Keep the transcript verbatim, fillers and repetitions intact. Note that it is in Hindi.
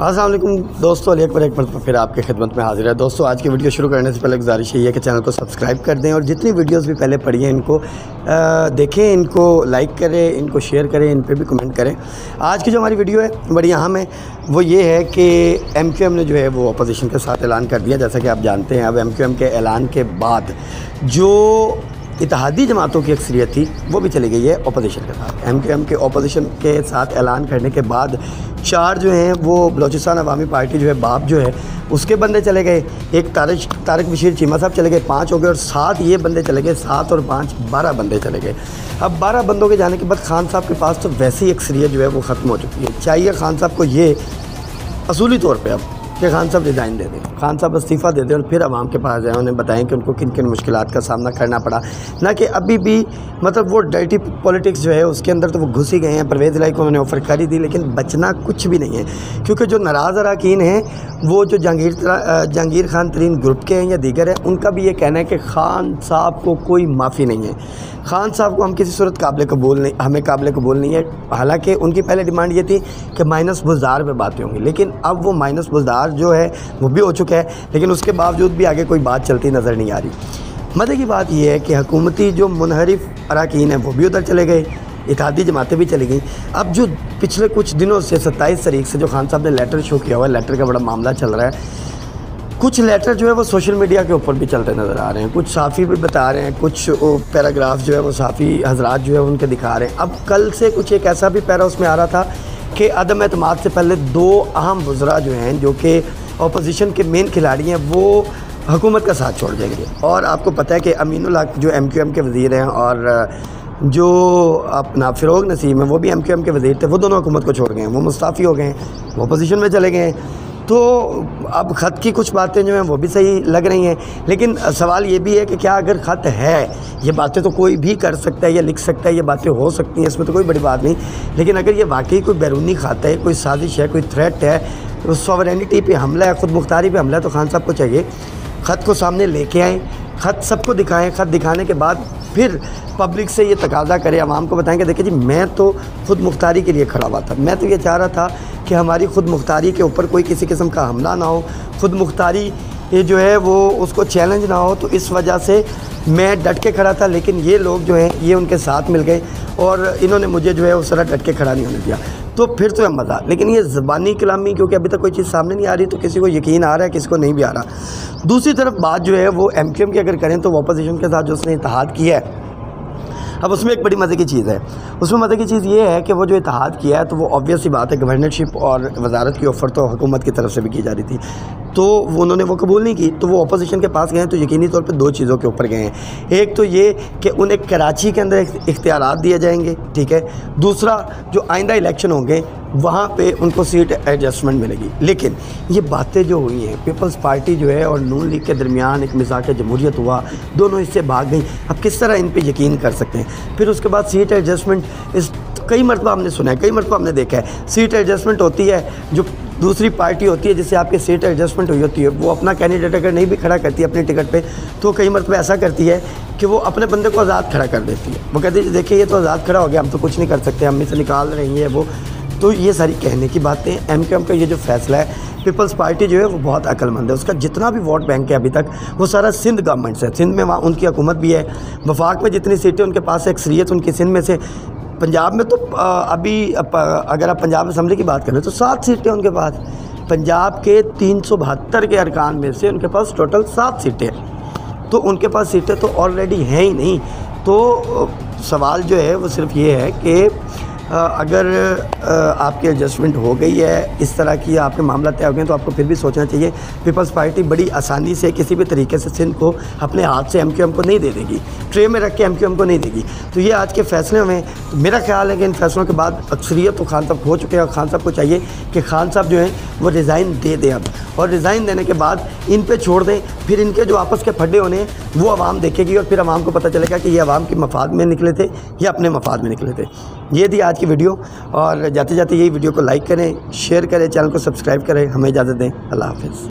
अस्सलाम वालेकुम दोस्तों, अली अकबर एक मरतबा फिर आपके खिदमत में हाजिर है। दोस्तों, आज की वीडियो शुरू करने से पहले गुजारिश यही है कि चैनल को सब्सक्राइब कर दें और जितनी वीडियोस भी पहले पड़ी हैं इनको आ, देखें, इनको लाइक करें, इनको शेयर करें, इन पर भी कमेंट करें। आज की जो हमारी वीडियो है बड़ी अहम है, वो ये है कि एम क्यू एम ने जो है वो अपोजिशन के साथ ऐलान कर दिया। जैसा कि आप जानते हैं, अब एम क्यू एम के ऐलान के बाद जो इत्तेहादी जमातों की अक्सरियत थी वो भी चली गई है अपोजिशन के साथ। एम क्यू एम के अपोजिशन के साथ ऐलान करने के बाद चार जो हैं वो बलोचिस्तान अवामी पार्टी जो है बाप जो है उसके बंदे चले गए, एक तारिक तारिक बशीर चीमा साहब चले गए, पाँच हो गए, और सात ये बंदे चले गए, सात और पाँच बारह बंदे चले गए। अब बारह बंदों के जाने के बाद खान साहब के पास तो वैसी अक्सरियत जो है वो ख़त्म हो चुकी है। चाहिए खान साहब को ये असूली तौर पर अब कि खान साहब रिज़ाइन दे दें, खान साहब इस्तीफ़ा दे दें और फिर आवाम के पास जाएँ, उन्हें बताएं कि उनको किन किन मुश्किलात का सामना करना पड़ा, ना कि अभी भी मतलब वो डर्टी पॉलिटिक्स जो है उसके अंदर तो वो घुस ही गए हैं। परवेज़ इलाही को उन्होंने ऑफ़र कर ही दी, लेकिन बचना कुछ भी नहीं है, क्योंकि जो नाराज़ अरकान हैं वो जो जहांगीर जहांगीर खान तरीन ग्रुप के हैं या दीगर हैं, उनका भी ये कहना है कि खान साहब को कोई माफ़ी नहीं है, खान साहब को हम किसी सूरत काबिल कबूल नहीं, हमें काबिल कबूल नहीं है। हालाँकि उनकी पहले डिमांड ये थी कि माइनस बुज़दार पर बातें होंगी, लेकिन अब वो माइनस बुज़दार जो है वो भी हो चुका है, लेकिन उसके बावजूद भी आगे कोई बात चलती नज़र नहीं आ रही। मजे की बात यह है कि हुकूमती जो मुनहरिफ अरकान हैं वो भी उधर चले गए, इत्तेहादी जमातें भी चली गई। अब जो पिछले कुछ दिनों से सत्ताईस तारीख से जो खान साहब ने लेटर शो किया हुआ है, लेटर का बड़ा मामला चल रहा है, कुछ लेटर जो है वो सोशल मीडिया के ऊपर भी चलते नज़र आ रहे हैं, कुछ साफ़ी भी बता रहे हैं, कुछ पैराग्राफ जो है वो साफ़ी हजरात जो है उनके दिखा रहे हैं। अब कल से कुछ एक ऐसा भी पैरा उसमें आ रहा था के अदम एतमाद से पहले दो अहम वज़रा जो हैं जो कि अपोजिशन के मेन खिलाड़ी हैं वो हुकूमत का साथ छोड़ देंगे। और आपको पता है कि अमीन अल्लाह जो एम क्यू एम के वज़ीर हैं और जो अपना फ़िरोग नसीम है वो भी एम क्यू एम के वज़ीर थे, वो दोनों हुकूमत को छोड़ गए हैं, वो मुस्ताफ़ी हो गए हैं, वो अपोजिशन में चले गए हैं। तो अब ख़त की कुछ बातें जो हैं वो भी सही लग रही हैं, लेकिन सवाल ये भी है कि क्या अगर ख़त है, ये बातें तो कोई भी कर सकता है या लिख सकता है, ये बातें हो सकती हैं, इसमें तो कोई बड़ी बात नहीं, लेकिन अगर ये वाकई कोई बैरूनी ख़त है, कोई साजिश है, कोई थ्रेट है, सॉवरेनिटी पे हमला है, ख़ुद मुख्तारी पे हमला है, तो खान साहब को चाहिए ख़त को सामने लेके आएँ, ख़त सबको दिखाएँ, ख़त दिखाने के बाद फिर पब्लिक से ये तकाजा करें, आवाम को बताएं कि देखिए जी मैं तो ख़ुद मुख्तारी के लिए खड़ा हुआ था, मैं तो ये चाह रहा था कि हमारी ख़ुद मुख्तारी के ऊपर कोई किसी किस्म का हमला ना हो, ख़ुद मुख्तारी ये जो है वो उसको चैलेंज ना हो, तो इस वजह से मैं डट के खड़ा था, लेकिन ये लोग जो हैं ये उनके साथ मिल गए और इन्होंने मुझे जो है उस तरह डट के खड़ा नहीं होने दिया, तो फिर तो मज़ा। लेकिन ये ज़बानी कलामी, क्योंकि अभी तक कोई चीज़ सामने नहीं आ रही, तो किसी को यकीन आ रहा है, किसी को नहीं भी आ रहा। दूसरी तरफ बात जो है वो एम क्यू एम की अगर करें तो अपोजिशन के साथ जो उसने इत्तेहाद किया है, अब उसमें एक बड़ी मज़े की चीज़ है, उसमें मज़े की चीज़ ये है कि वो जो इत्तेहाद किया है तो वो ऑब्वियस ही बात है, गवर्नरशिप और वजारत की ऑफ़र तो हुकूमत की तरफ से भी की जा रही थी, तो वो उन्होंने वो कबूल नहीं की, तो वो अपोजिशन के पास गए हैं, तो यकीनी तौर पे दो चीज़ों के ऊपर गए हैं। एक तो ये कि उन्हें कराची के अंदर इख्तियारात दिए जाएंगे, ठीक है, दूसरा जो आइंदा इलेक्शन होंगे वहाँ पे उनको सीट एडजस्टमेंट मिलेगी। लेकिन ये बातें जो हुई हैं, पीपल्स पार्टी जो है और नून लीग के दरमियान एक मिज़ाक़ जमहूरियत हुआ, दोनों इससे भाग गई, अब किस तरह इन पर यकीन कर सकते हैं। फिर उसके बाद सीट एडजस्टमेंट, इस कई मरतबा हमने सुना है, कई मरतबा हमने देखा है, सीट एडजस्टमेंट होती है, जो दूसरी पार्टी होती है जिससे आपकी सीट एडजस्टमेंट हुई होती है, वो अपना कैंडिडेट अगर नहीं भी खड़ा करती अपनी टिकट पे, तो कई मरतबा ऐसा करती है कि वो अपने बंदे को आज़ाद खड़ा कर देती है, वो कहती है देखिए ये तो आज़ाद खड़ा हो गया, हम तो कुछ नहीं कर सकते, हम इसे निकाल रही है वो। तो ये सारी कहने की बातें। एम क्यू एम का ये जो फैसला है, पीपल्स पार्टी जो है वो बहुत अक्लमंद है, उसका जितना भी वोट बैंक है अभी तक वो सारा सिंध गवर्नमेंट से, सिंध में वहाँ उनकी हुकूमत भी है, वफाक में जितनी सीटें उनके पास है अक्सरियत उनकी सिंध में से, पंजाब में तो अभी अगर आप पंजाब असम्बली की बात करें तो सात सीटें उनके पास, पंजाब के तीन सौ बहत्तर के अरकान में से उनके पास टोटल सात सीटें हैं, तो उनके पास सीटें तो ऑलरेडी हैं ही नहीं। तो सवाल जो है वो सिर्फ ये है कि अगर आपकी एडजस्टमेंट हो गई है, इस तरह की आपके मामला तय हो गए, तो आपको फिर भी सोचना चाहिए। पीपल्स पार्टी बड़ी आसानी से किसी भी तरीके से सिंध को अपने हाथ से एम क्यू एम को नहीं दे देगी, ट्रे में रख के एम क्यू एम को नहीं देगी। तो ये आज के फैसले में तो मेरा ख्याल है कि इन फैसलों के बाद अक्सरियत तो खान साहब हो चुके हैं और खान साहब को चाहिए कि खान साहब जो हैं वो रिज़ाइन दे दें अब, और रिज़ाइन देने के बाद इन पर छोड़ दें, फिर इनके जो आपस के फड्डे होने हैं वो आवाम देखेगी और फिर आवाम को पता चलेगा कि ये आवाम के मफाद में निकले थे या अपने मफाद में निकले थे। ये थी आज की वीडियो, और जाते जाते यही वीडियो को लाइक करें, शेयर करें, चैनल को सब्सक्राइब करें। हमें इजाज़त दें, अल्लाह हाफ़िज़।